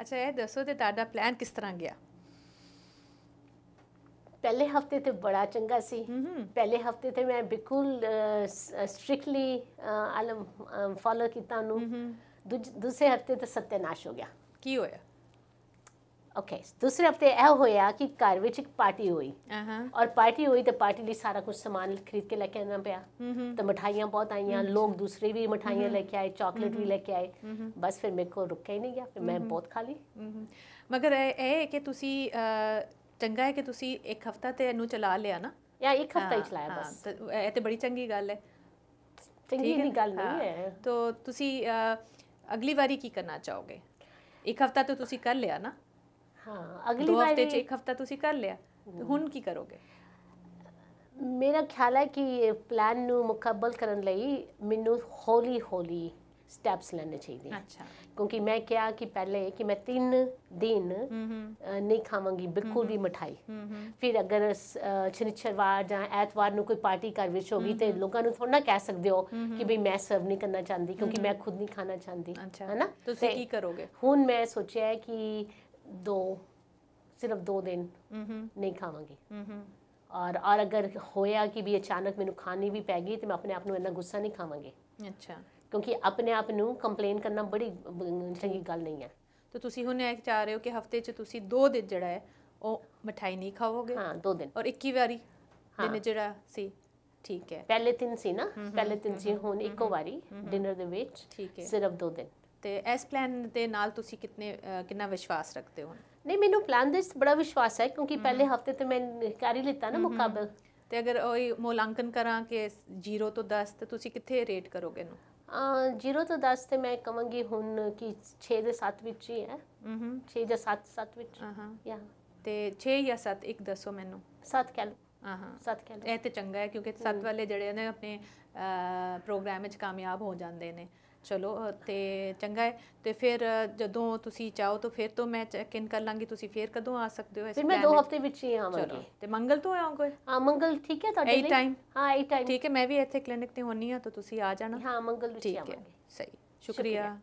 अच्छा ये दसो तो ताड़ा प्लान किस तरह गया? पहले हफ्ते तो बड़ा चंगा सी। पहले हफ्ते तो मैं बिल्कुल स्ट्रिक्टली आलम फॉलो किया। दूसरे हफ्ते तो सत्यानाश हो गया। की होया? ओके दूसरे हफ्ते यह होया कि घर में एक पार्टी हुई और पार्टी हुई तो पार्टी लिए सारा कुछ सामान खरीद के लेके आना पाया। तो मिठाइयाँ बहुत आईया, लोग दूसरे भी मिठाइयाँ लेके आए, चॉकलेट भी लेके आए। बस फिर मेरे को रुका ही नहीं गया, फिर मैं बहुत खा ली। मगर ये कि चंगा है कि तुसी एक हफ्ता तो इनू चला लिया ना? या एक हफ्ता ही चलाया बस। तो ये तो बड़ी चंगी गल है। चंगी गल नहीं है। तो तुसी अगली बारी की करना चाहोगे? एक हफ्ता तो तुसी कर लिया ना? हाँ, अगली बार एक हफ्ता तुसी कर लिया, तो हुन की करोगे? मेरा ख्याल है कि प्लान नू मुकम्मल करन लई मैनू हौली हौली स्टेप्स लेने चाहिए। अच्छा। क्योंकि मैं क्या कि पहले कि मैं 3 दिन नहीं खावांगी बिल्कुल भी मिठाई। फिर अगर शनिचरवार या ऐतवार को कोई पार्टी घर में होगी तो लोगों को थोड़ा ना कह सकते हो कि भाई मैं सर्व नहीं करना चाहती क्योंकि मैं खुद नहीं खाना चाहती। अच्छा। है ना? तो क्या करोगे? हुन मैं सोचा है कि सिर्फ 2 दिन नहीं खावांगी। और अगर होया कि भी अचानक मैनू खानी भी पै गई तो मैं अपने आप को इतना गुस्सा नहीं खावांगी। अच्छा। क्योंकि अपने आप नू कंप्लेन करना बड़ी चंगी गल नहीं है। तो तुसी हुणे चाह रहे हो कि हफ्ते च तुसी 2 दिन जड़ा है वो मिठाई नहीं खाओगे? हाँ 2 दिन। और 21 बारी? हाँ। दिन जड़ा सी ठीक है। पहले 3 सी ना, पहले 3 सी, हुण 1 बारी डिनर दे विच। ठीक है। सिर्फ 2 दिन। ते इस प्लान दे नाल तुसी कितना विश्वास रखते हो? नहीं मैनू प्लान दे बड़ा विश्वास है क्योंकि पहले हफ्ते तो मैं कर ही लिता ना मुकाबल। ते अगर मूलांकन करा कि 0 तो 10 तो तुसी किथे रेट करोगे नू? 0 तो 10 तो मैं कहूँगी हूँ कि 6 या 7 विच ही है। 6 या 7 विच। या तो 6 या 7 एक दसो मैनू। 7 कह लो। हाँ 7 कह लो। ये तो चंगा है क्योंकि 7 वाले जड़े ने अपने प्रोग्राम में कामयाब हो जाते हैं। चलो तो चंगा है। तो फिर जदों तुसी चाहो तो फिर तो मैं चेक इन कर लाँगी। तुसी फिर कदों आ सकते हो? फिर मैं 2 हफ्ते विच ही आवांगी। तो मंगल तो आओगे? हाँ मंगल ठीक है तुहाडे लिए। टाइम? हाँ टाइम ठीक है। मैं भी इत्थे क्लिनिक ते होनी आ तो तुसी आ जाना। हाँ मंगल विच आवांगे। सही शुक्रिया।